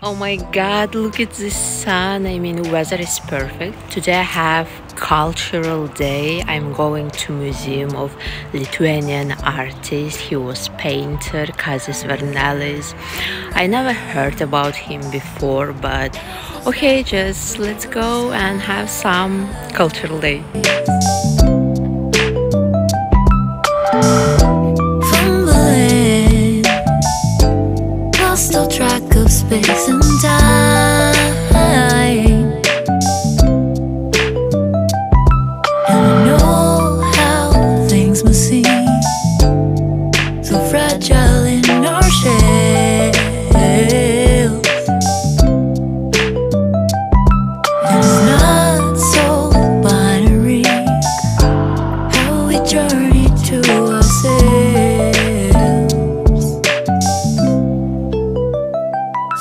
Oh my god, look at the sun. I mean, weather is perfect. Today I have cultural day. I'm going to museum of Lithuanian artist. He was painter Kazys Varnelis. I never heard about him before, but okay, just let's go and have some cultural day. Lost track of space and time, and I know how things must seem so fragile in our shells. And it's not so binary how we journey to ourselves.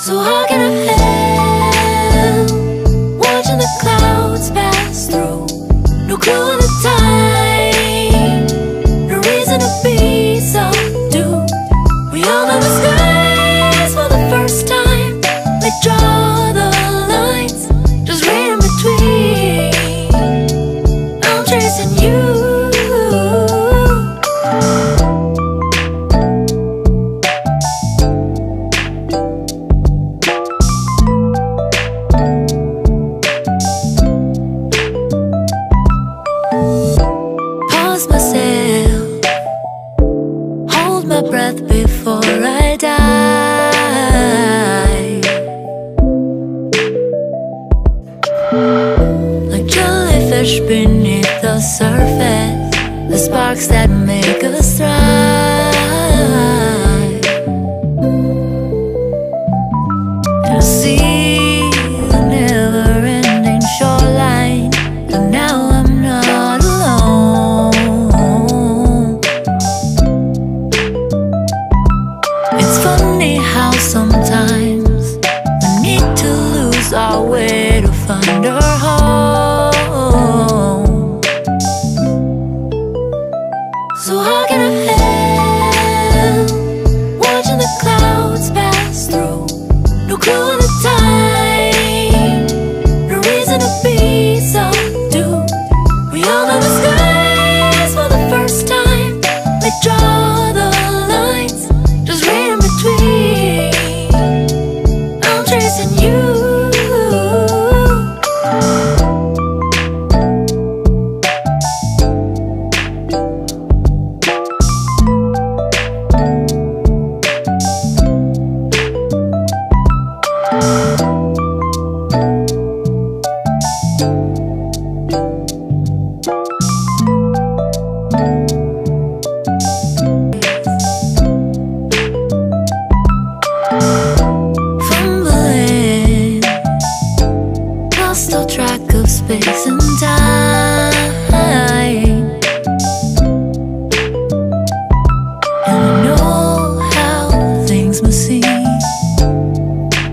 So how can I help watching the clouds pass through? No clue on the time, no reason to be so doomed. We all know the skies for the first time. They draw the lines, just read in between. I'm chasing you. Myself, hold my breath before I die, like jellyfish beneath the surface, the sparks that make us thrive. And I see the never-ending shoreline, and now I'm not. It's funny how sometimes we need to lose our way to find our home. So how can I help watching the clouds pass through? No clue on the time, no reason to be so doomed. We all know the skies for the first time. They draw the lines, just read them. I'm chasing you. Lost track of space and time, and I know how things must seem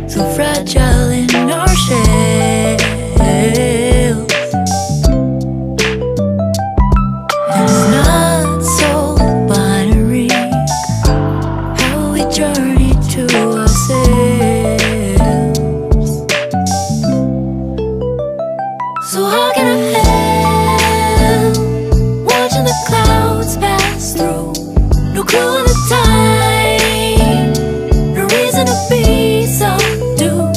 so fragile in our shells. And it's not so binary how we journey to ourselves. So how can I help watching the clouds pass through? No clue on the time, no reason to be so doomed.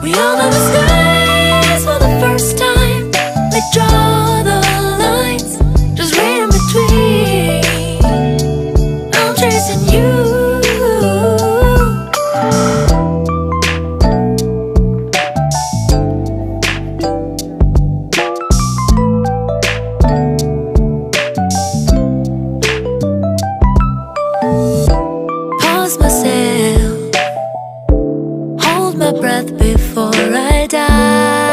We all know the skies for the first time. They draw the lines, just read in between. I'm chasing you. Myself, hold my breath before I die.